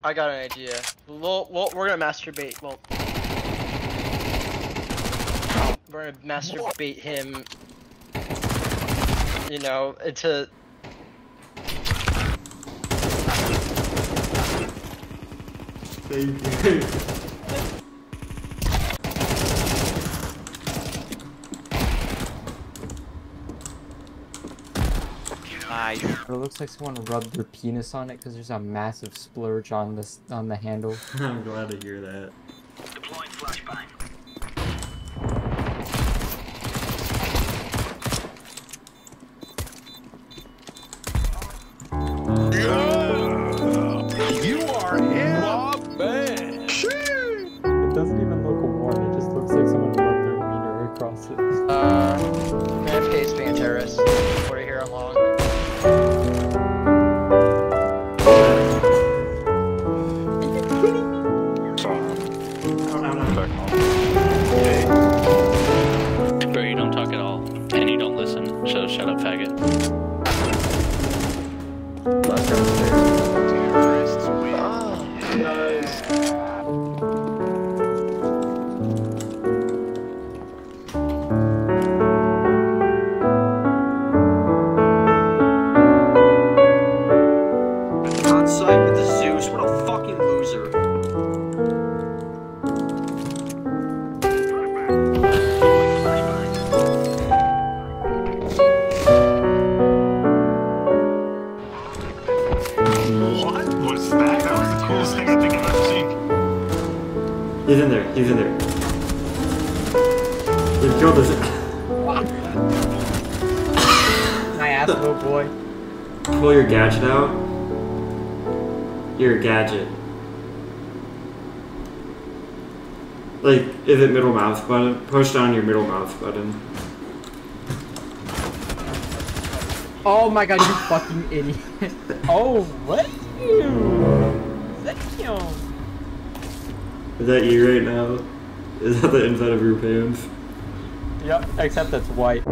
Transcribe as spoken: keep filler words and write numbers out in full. I got an idea. We'll, we'll, we're gonna masturbate. Well, we're gonna masturbate him. You know, into. Thank you. Nice. It looks like someone rubbed their penis on it because there's a massive splurge on this on the handle. I'm glad to hear that. Deploying flashbang. It doesn't even look worn, it just looks like someone rubbed their wiener across it. Uh, M F K is being a terrorist. We're here along. Sorry. Bro, you don't talk at all, and you don't listen, so shut up, faggot. Last terrorists win. Oh, nice. He's in there, he's in there. He killed us. My asshole boy. Pull your gadget out. Your gadget. Like, is it middle mouse button? Push down your middle mouse button. Oh my god, you fucking idiot. Oh, what? Thank you. Is that you right now? Is that the inside of your pants? Yep, except that's white.